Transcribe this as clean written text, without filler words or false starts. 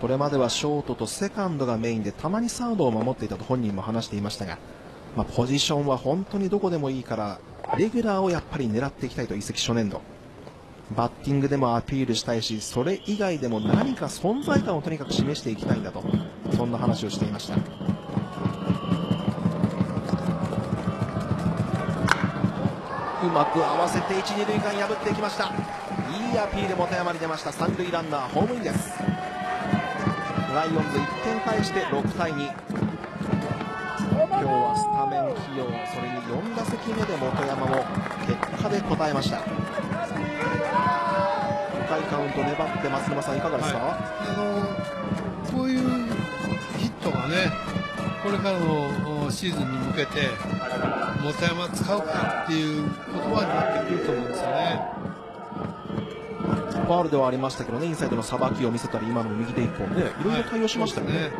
これまではショートとセカンドがメインで、たまにサードを守っていたと本人も話していましたが、ポジションは本当にどこでもいいからレギュラーをやっぱり狙っていきたいと移籍初年度バッティングでもアピールしたいし、それ以外でも何か存在感をとにかく示していきたいんだと、そんな話をしていました。うまく合わせて1、2塁間破っていきました。いいアピール、本山に出ました。3塁ランナーホームインです。ライオンズ1点返して6対2。今日はスタメン起用、それに4打席目で本山も結果で応えました。深いカウント粘ってます。松沼さん、いかがですか？こういうヒットがね、これからのシーズンに向けて本山使うかっていう言葉になってくると思うんですよね。ファウルではありましたけどね、インサイドのさばきを見せたり、今の右手一本でいろいろ対応しましたよね。